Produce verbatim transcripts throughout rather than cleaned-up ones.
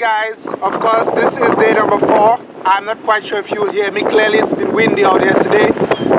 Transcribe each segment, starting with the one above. guys, of course this is day number four. I'm not quite sure if you'll hear me clearly. It's been windy out here today,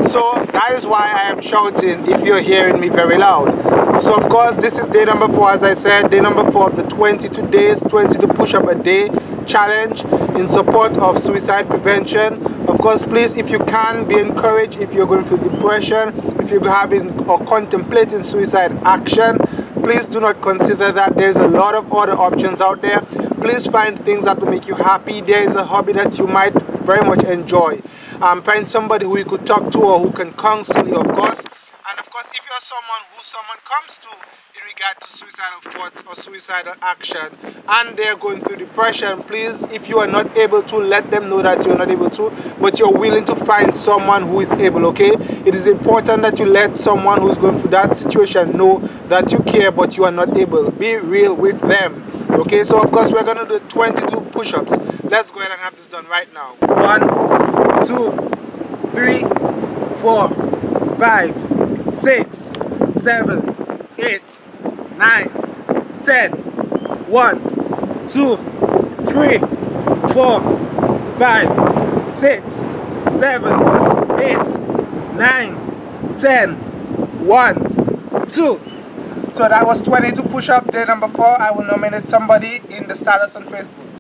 so that is why I am shouting if you're hearing me very loud. So of course this is day number four, as I said, day number four of the twenty-two days, twenty-two push up a day challenge in support of suicide prevention. Of course, please, if you can, be encouraged. If you're going through depression, if you're having or contemplating suicide action, please do not consider that. There's a lot of other options out there. Please find things that will make you happy. There is a hobby that you might very much enjoy. Um, find somebody who you could talk to or who can counsel you, of course. And of course, if you're someone who someone comes to in regard to suicidal thoughts or suicidal action and they're going through depression, please, if you are not able to, let them know that you're not able to, but you're willing to find someone who is able, okay? It is important that you let someone who's going through that situation know that you care, but you are not able. Be real with them, okay? So, of course, we're going to do twenty-two push-ups. Let's go ahead and have this done right now. One, two, three, four, five, six, seven, eight, nine, ten, one, two, three, four, five, six, seven, eight, nine, ten, one, two. So that was twenty-two push-up day number four. I will nominate somebody in the status on Facebook.